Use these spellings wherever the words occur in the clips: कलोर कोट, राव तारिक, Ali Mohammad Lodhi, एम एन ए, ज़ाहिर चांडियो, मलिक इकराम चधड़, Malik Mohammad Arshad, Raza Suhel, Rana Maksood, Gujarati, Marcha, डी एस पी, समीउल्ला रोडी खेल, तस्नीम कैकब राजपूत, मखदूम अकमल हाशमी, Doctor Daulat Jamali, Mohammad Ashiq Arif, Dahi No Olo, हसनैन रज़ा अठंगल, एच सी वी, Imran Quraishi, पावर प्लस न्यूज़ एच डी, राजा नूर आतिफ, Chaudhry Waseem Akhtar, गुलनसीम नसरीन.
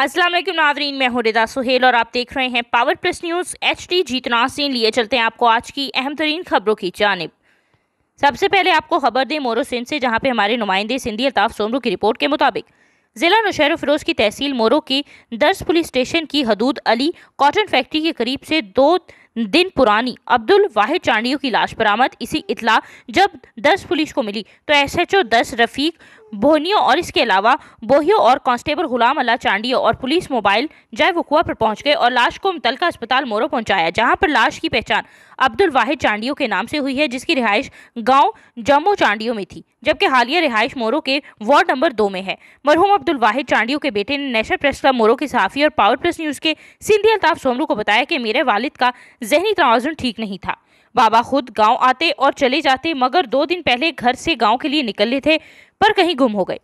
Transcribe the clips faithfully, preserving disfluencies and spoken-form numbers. अस्सलाम वालेकुम नाज़रीन, मैं हूं रज़ा सुहेल और आप देख रहे हैं पावर प्लस न्यूज़ एच डी। जीतना सीन लिए चलते हैं आपको आज की अहम तरीन खबरों की जानिब। सबसे पहले आपको खबर दें मोरो सिंध से, जहां पे हमारे नुमाइंदे सिंधी अल्ताफ सोमू की रिपोर्ट के मुताबिक ज़िला नौशहरो फ़िरोज़ की तहसील मोरो के दर्श पुलिस स्टेशन की हदूद अली कॉटन फैक्ट्री के करीब से दो दिन पुरानी अब्दुल वाहिद चांडियो की लाश बरामद। इसी इतला जब दर्श पुलिस को मिली तो एस एच ओ दर्श रफ़ीक भोनियो और इसके अलावा बोहियो और कांस्टेबल गुलाम अल्लाह चांडियो और पुलिस मोबाइल जाए वकुआ पर पहुंच गए और लाश को मुतलका अस्पताल मोरो पहुंचाया, जहां पर लाश की पहचान अब्दुल वाहिद चांडियो के नाम से हुई है, जिसकी रिहाइश गांव जम्मू चांडियो में थी, जबकि हालिया रिहाइश मोरो के वार्ड नंबर दो में है। मरहूम अब्दुल वाहिद चांडियो के बेटे ने नेशनल प्रेस क्लब मोरो के सहाफ़ी और पावर प्लस न्यूज़ के सिंधी अल्ताफ सोमरू को बताया कि मेरे वालिद का जहनी तनाज़ुन ठीक नहीं था, बाबा खुद गांव आते और चले जाते, मगर दो दिन पहले घर से गांव के लिए निकले थे पर कहीं गुम हो गए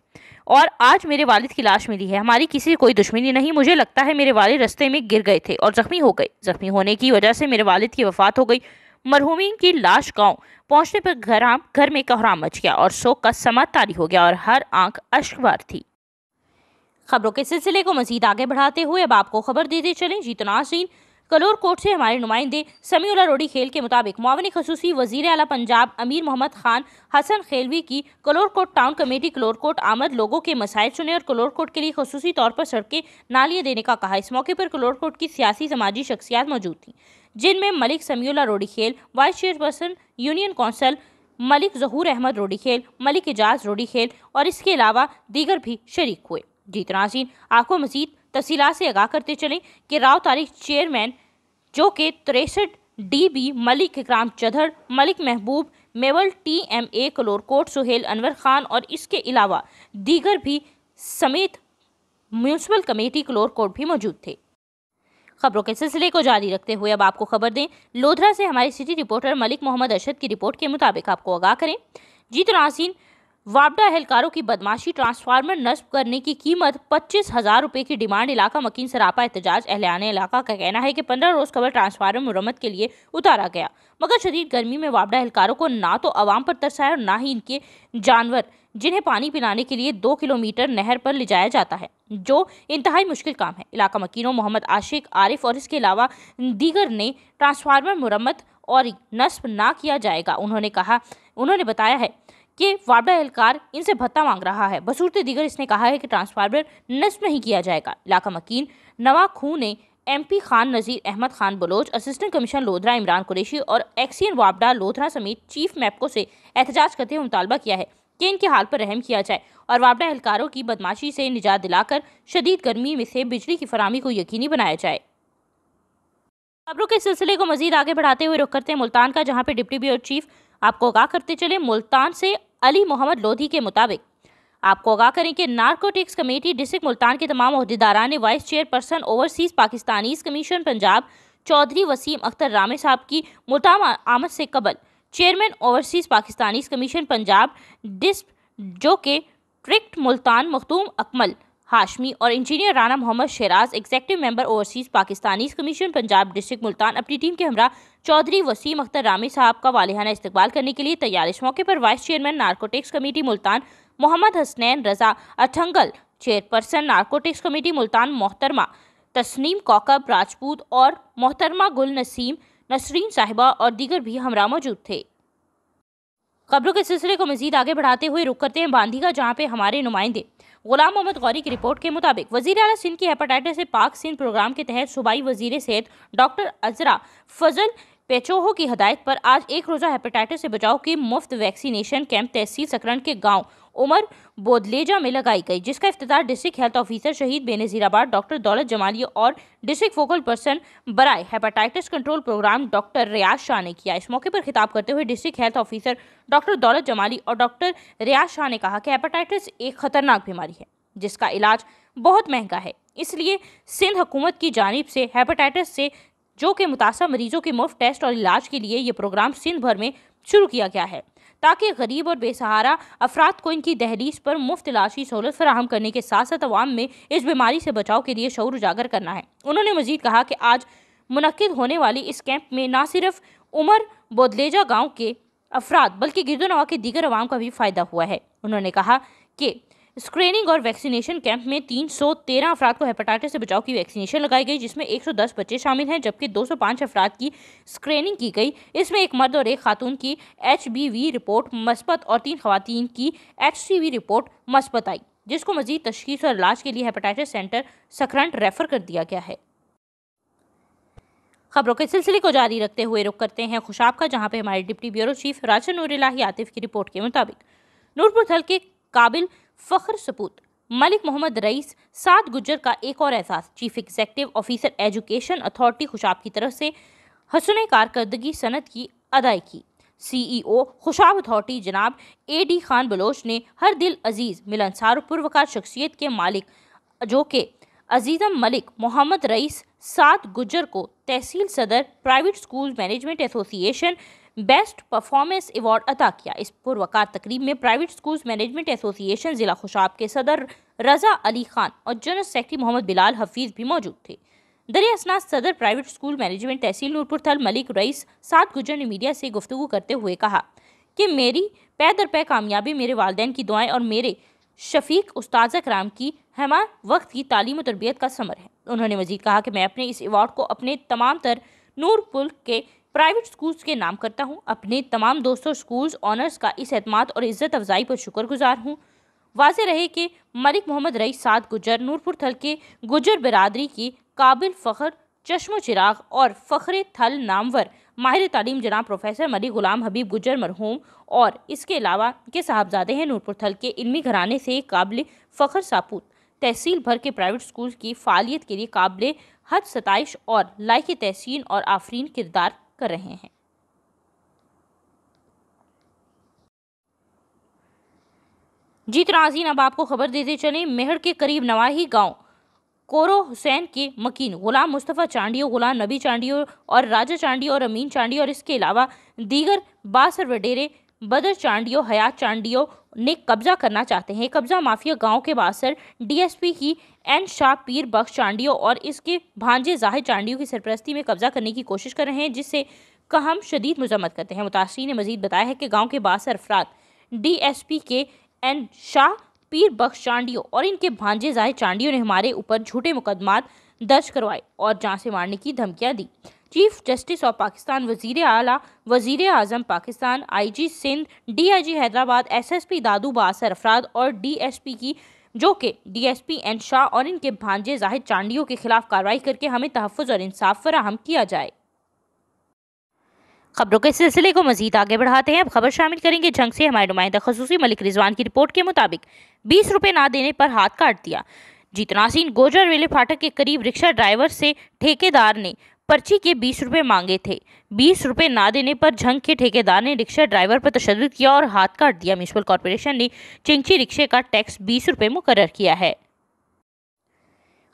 और आज मेरे वालिद की लाश मिली है। हमारी किसी से कोई दुश्मनी नहीं, मुझे लगता है मेरे वालिद रास्ते में गिर गए थे और ज़ख्मी हो गए, ज़ख्मी होने की वजह से मेरे वालिद की वफ़ात हो गई। मरहूमी की लाश गांव पहुंचने पर घर घर में कोहराम मच गया और शोक का समा तारी हो गया और हर आंख अश्कबार थी। खबरों के सिलसिले को मजीद आगे बढ़ाते हुए अब आपको खबर देते चलें जीतना सीन। कलोर कोर्ट से हमारे नुमाइंदे समीउल्ला रोडी खेल के मुताबिक मुआविन खसूसी वज़ीर आला पंजाब अमीर मोहम्मद खान हसन खिलवी की कलोर कोट टाउन कमेटी कलोर कोट आमद लोगों के मसाइल सुने और कलोर कोट के लिए खसूसी तौर पर सड़कें नालियाँ देने का कहा। इस मौके पर कलोर कोट की सियासी समाजी शख्सियात मौजूद थीं, जिनमें Malik समीउल्ला रोडी खेल vice chairperson union council, Malik Zahoor Ahmad Rodi Khel, Malik Ejaz रोडी खेल और इसके अलावा दीगर भी शरीक हुए। जीतनासीन आपको मजीद तफसीलात से आगाह करते चलें कि राव तारिक चेयरमैन जो के तिरसठ D B, मलिक इकराम चधड़, Malik Mehboob Mewal T M A Kallurkot Suhail Anwar Khan और इसके अलावा दीगर भी समेत म्यूनसिपल कमेटी कलोरकोट भी मौजूद थे। खबरों के सिलसिले को जारी रखते हुए अब आपको खबर दें लोधरा से हमारे सिटी रिपोर्टर मलिक मोहम्मद अरशद की रिपोर्ट के मुताबिक। आपको आगाह करें जीत नासीन, वापडा अहलकारों की बदमाशी, ट्रांसफार्मर नस्ब करने की कीमत पच्चीस हज़ार रुपये की डिमांड, इलाका मकीन सरापा एहतजाज। अहलाने इलाका का कहना है कि पंद्रह रोज़ कबल ट्रांसफार्मर मुरम्मत के लिए उतारा गया, मगर शदीद गर्मी में वापडा अहलकारों को ना तो आवाम पर तरसाया और ना ही इनके जानवर, जिन्हें पानी पिलाने के लिए दो किलोमीटर नहर पर ले जाया जाता है, जो इंतहाई मुश्किल काम है। इलाका मकीनों मोहम्मद आशिक आरिफ और इसके अलावा दीगर ने ट्रांसफार्मर मुरम्मत और नस्ब ना किया जाएगा। उन्होंने कहा उन्होंने बताया है कि वापडा एहलकार इनसे भत्ता मांग रहा है, बसूरते दीगर इसने कहा है कि ट्रांसफार्मर नस्ब नहीं किया जाएगा। इलाका मकीन नवा खून ने MP Khan Nazir Ahmad Khan Baloch, assistant commissioner Lodhran Imran Qureshi और एक्सियन वापडा लोधरा समेत चीफ मैपको से एहतजाज करते हुए मुतालबा किया है कि इनके हाल पर रहम किया जाए और वापडा एहलकारों की बदमाशी से निजात दिलाकर शदीद गर्मी में से बिजली की फराहमी को यकीनी बनाया जाए। खबरों के सिलसिले को मजीद आगे बढ़ाते हुए रुख करते हैं मुल्तान का, जहाँ पर डिप्टी ब्यूरो चीफ आपको आगाह करते चले मुल्तान से अली मोहम्मद लोधी के मुताबिक। आपको आगाह करें कि नारकोटिक्स कमेटी डिस्ट्रिक्ट मुल्तान के तमाम अहदेदारान ने vice chairperson overseas Pakistanis commission Punjab Chaudhry Waseem Akhtar रामे साहब की मुल्तान आमद से कबल chairman overseas Pakistanis commission Punjab डिस्प जो के ट्रिक्ट मुल्तान मखदूम अकमल हाशमी और engineer Rana Mohammad Shiraz executive member overseas Pakistanis commission Punjab district Multan अपनी टीम के हमरा चौधरी वसीम अख्तर रामी साहब का वालिहाना इस्तकबाल करने के लिए तैयार। इस मौके पर vice chairman narcotics committee Multan Mohammad हसनैन रज़ा अठंगल, chairperson narcotics committee Multan मोहतरमा तस्नीम कैकब राजपूत और मोहतरमा गुलनसीम नसरीन साहिबा और दीगर भी हमरा मौजूद थे। खबरों के सिलसिले को मजीद आगे बढ़ाते हुए रुख करते हैं बांधी का, जहाँ पे हमारे नुमाइंदे गुलाम मोहम्मद गौरी की रिपोर्ट के मुताबिक वज़ीर आला सिंध की हेपेटाइटिस से पाक सिंध प्रोग्राम के तहत सूबाई वज़ीर सेहत डॉक्टर अजरा फजल पेचोहो की हदायत पर आज एक रोज़ा हेपेटाइटिस से बचाव की मुफ्त वैक्सीनेशन कैंप तहसील सकरन के गाँव उमर बोदलेजा में लगाई गई, जिसका इफ्तिताह डिस्ट्रिक्ट हेल्थ ऑफिसर शहीद बेनज़ीराबाद डॉक्टर दौलत जमाली और डिस्ट्रिक्ट फोकल पर्सन बराए hepatitis control programme doctor Riaz Shah ने किया। इस मौके पर खिताब करते हुए district health officer doctor Daulat Jamali और डॉक्टर रियाज शाह ने कहा कि हेपेटाइटिस एक ख़तरनाक बीमारी है, जिसका इलाज बहुत महंगा है, इसलिए सिंध हुकूमत की जानिब से हेपेटाइटिस से जो कि मुतासर मरीजों के मुफ्त टेस्ट और इलाज के लिए ये प्रोग्राम सिंध भर में शुरू किया गया है, ताकि गरीब और बेसहारा अफराद को इनकी दहलीज पर मुफ्त इलाज की सहूलत फराहम करने के साथ साथ अवाम में इस बीमारी से बचाव के लिए शऊर उजागर करना है। उन्होंने मजीद कहा कि आज मुनक्किद होने वाली इस कैंप में न सिर्फ उमर बोदलेजा गांव के अफराद बल्कि गिरदोनवा के दीगर अवाम का भी फ़ायदा हुआ है। उन्होंने कहा कि स्क्रीनिंग और वैक्सीनेशन कैंप में तीन सौ तेरह अफराद को हेपेटाइटिस से बचाव की वैक्सीनेशन लगाई गई, जिसमें एक सौ दस बच्चे शामिल हैं, जबकि दो सौ पाँच अफराद की स्क्रीनिंग की गई। इसमें एक मर्द और एक खातून की एच बी वी रिपोर्ट मस्बत और तीन खवातीन की एच सी वी रिपोर्ट मस्बत आई, जिसको मजीद तशखीस और इलाज के लिए हेपेटाइटिस सेंटर सखरंड रेफर कर दिया गया है। खबरों के सिलसिले को जारी रखते हुए रुक करते हैं खुशाब का, जहां पे हमारे deputy bureau chief राजा नूर आतिफ की रिपोर्ट के मुताबिक नूरपुर थल के काबिल फख्र सपूत मलिक मोहम्मद रईस सात गुजर का एक और एहसास chief executive officer education authority Khushab की तरफ से हसन कारकर्दगी सनत की अदायगी। सीईओ खुशाब अथॉरिटी जनाब ए डी खान बलोच ने हर दिल अजीज मिलनसार पुरवकार शख्सियत के मालिक जो के अजीज़म मलिक मोहम्मद रईस सात गुजर को तहसील सदर private school management association best performance award अता किया। इस पुरवकार तकरीब में प्राइवेट स्कूल्स मैनेजमेंट एसोसिएशन ज़िला खुशाब के सदर रज़ा अली खान और जनरल सेक्रेटरी मोहम्मद बिलाल हफीज़ भी मौजूद थे। दरिया असना सदर प्राइवेट स्कूल मैनेजमेंट तहसील नूरपुर थल मलिक रईस सात गुजर ने मीडिया से गुफ्तगू करते हुए कहा कि मेरी पै दर पै कामयाबी मेरे वालदैन की दुआएं और मेरे शफीक उस्ताद कराम की हमा वक्त की तालीम और तरबियत का समर है। उन्होंने मजीद कहा कि मैं अपने इस अवार्ड को अपने तमाम तर नूरपुर के प्राइवेट स्कूल्स के नाम करता हूँ। अपने तमाम दोस्तों स्कूल्स ऑनर्स का इस एतमाद और इज़्ज़त अफजाई पर शुक्रगुजार हूँ। वाज़े रहे कि मलिक मोहम्मद रईस सात गुजर नूरपुर थल के गुजर बिरादरी की काबिल फ़ख्र चश्मो चिराग और फ़ख्र थल नामवर माहिर तालीम जनाब प्रोफेसर मलिक गुलाम हबीब गुजर मरहूम और इसके अलावा के साहबजादे हैं। नूरपुर थल के इल्मी घराने से काबिल फ़ख्र सापूत तहसील भर के प्राइवेट स्कूल की फ़ालियत के लिए काबिल हद सताइश और लायक तहसीन और आफरीन किरदार कर रहे हैं। जी तराजीन, अब आपको खबर देते चलें। मेहड़ के करीब नवाही गांव कोरो हुसैन के मकीन गुलाम मुस्तफ़ा चांडियो गुलाम नबी चांडियो और राजा चांडियो और अमीन चांडियो और इसके अलावा दीगर बासर वडेरे बदर चांडियो हयात चांडियो ने कब्जा करना चाहते हैं। कब्जा माफिया गांव के Basar DSP K N Shah Pir Bakhsh Chandio और इसके भांजे ज़ाहिर चांडियो की सरपरस्ती में कब्जा करने की कोशिश कर रहे हैं, जिससे का हम शदीद मजम्मत करते हैं। मुतासरीन ने मजीद बताया है कि गांव के बासर अफराद डीएसपी के एन शाह पीर बख्श चांडियो और इनके भांजे ज़ाहिर चांडियो ने हमारे ऊपर झूठे मुकदमात दर्ज करवाए और जान से मारने की धमकियाँ दी। चीफ जस्टिस ऑफ पाकिस्तान वजीर आला वजीर आज़म Pakistan IG Sindh DIG Hyderabad SSP Dadu बासर अफराद और डीएसपी की जो कि डीएसपी एन शाह और इनके भांजे ज़ाहिर चांडियो के खिलाफ कार्रवाई करके हमें तहफ़्फ़ुज़ और इंसाफ फराहम किया जाए। खबरों के सिलसिले को मजीद आगे बढ़ाते हैं। अब खबर शामिल करेंगे झंग से। हमारे नुमाइंदा खसूसी मलिक रिजवान की रिपोर्ट के मुताबिक बीस रुपये ना देने पर हाथ काट दिया। जीतनासीन गोजर रेलवे फाटक के करीब रिक्शा ड्राइवर से ठेकेदार ने पर्ची के बीस रुपये मांगे थे। बीस रुपये ना देने पर झंग के ठेकेदार ने रिक्शा ड्राइवर पर तशद्दुद किया और हाथ काट दिया। म्यूनसिपल कॉरपोरेशन ने चिंची रिक्शे का टैक्स बीस रुपये मुकर्रर किया है।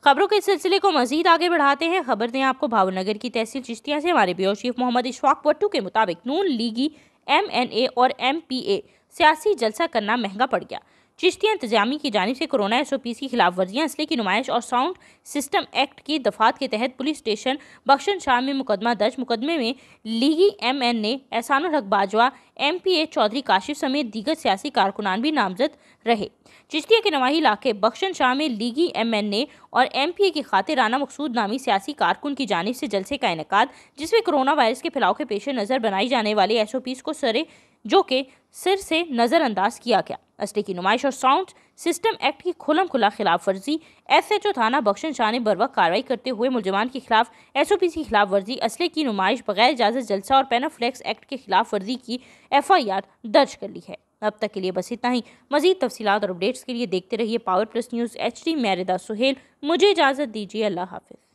खबरों के सिलसिले को मजीद आगे बढ़ाते हैं। खबर दें आपको भावनगर की तहसील चिश्तियाँ से। हमारे ब्यूरो चीफ मोहम्मद इशफाक भट्टू के मुताबिक नून लीगी एम एन ए और एम पी ए सियासी जलसा करना महंगा पड़ गया। चिश्तियाँ इंतजामी की जानिब से कोरोना एस ओ पी की खिलाफ वर्जियाँ असले की नुमाइश और साउंड सिस्टम एक्ट की दफात के तहत पुलिस स्टेशन बख्शन शाह में मुकदमा दर्ज। मुकदमे में लीगी एम एन ए Ehsanul Haq Bajwa M P A Chaudhry Kashif समेत दीगर सियासी कारकुनान भी नामजद रहे। चिश्तिया के नवाही इलाके बख्शन शाह में लीगी एम एन ए और एम पी ए की खातिर राना मकसूद नामी सियासी कारकुन की जानिब से जलसे का इनकाद, जिसमें कोरोना वायरस के फैलाव के पेश नज़र बनाई जाने वाले एस ओ पीज़ को सरे जो कि सिर से नज़रअंदाज किया गया। असले की नुमाइश और साउंड सिस्टम एक्ट की खुलम खुला खिलाफ वर्जी एस एच ओ थाना बख्शन शाह ने बरवक्त कार्रवाई करते हुए मुलजमान के खिलाफ एस ओ पी की खिलाफ वर्जी असले की नुमाइश बगैर इजाजत जलसा और पेनाफ्लेक्स एक्ट के खिलाफ वर्जी की एफ आई आर दर्ज कर ली है। अब तक के लिए बस इतना ही। मजीद तफसीलात और अपडेट्स के लिए देखते रहिए पावर प्लस न्यूज़ एच डी। मैं रज़ा सुहेल, मुझे इजाज़त दीजिए। अल्लाह हाफिज़।